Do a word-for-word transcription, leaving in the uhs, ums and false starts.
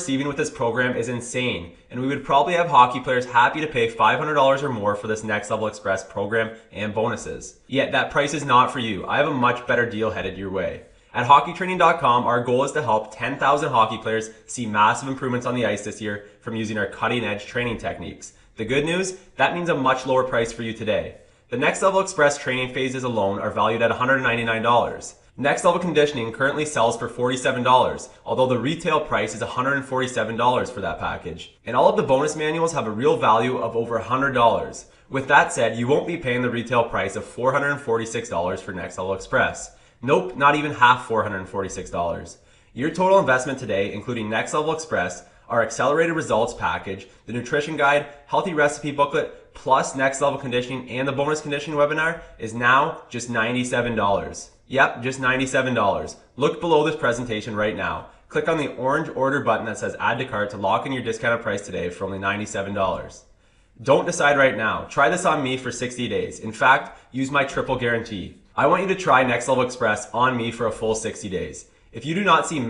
Receiving with this program is insane, and we would probably have hockey players happy to pay five hundred dollars or more for this Next Level Express program and bonuses. Yet that price is not for you. I have a much better deal headed your way. At Hockey Training dot com, our goal is to help ten thousand hockey players see massive improvements on the ice this year from using our cutting-edge training techniques. The good news? That means a much lower price for you today. The Next Level Express training phases alone are valued at one hundred ninety-nine dollars. Next Level Conditioning currently sells for forty-seven dollars, although the retail price is one hundred forty-seven dollars for that package. And all of the bonus manuals have a real value of over one hundred dollars. With that said, you won't be paying the retail price of four hundred forty-six dollars for Next Level Express. Nope, not even half four hundred forty-six dollars. Your total investment today, including Next Level Express, our Accelerated Results Package, the Nutrition Guide, Healthy Recipe Booklet, plus Next Level Conditioning and the Bonus Conditioning webinar, is now just ninety-seven dollars. Yep, just ninety-seven dollars. Look below this presentation right now. Click on the orange order button that says add to cart to lock in your discounted price today for only ninety-seven dollars. Don't decide right now. Try this on me for sixty days. In fact, use my triple guarantee. I want you to try Next Level Express on me for a full sixty days. If you do not see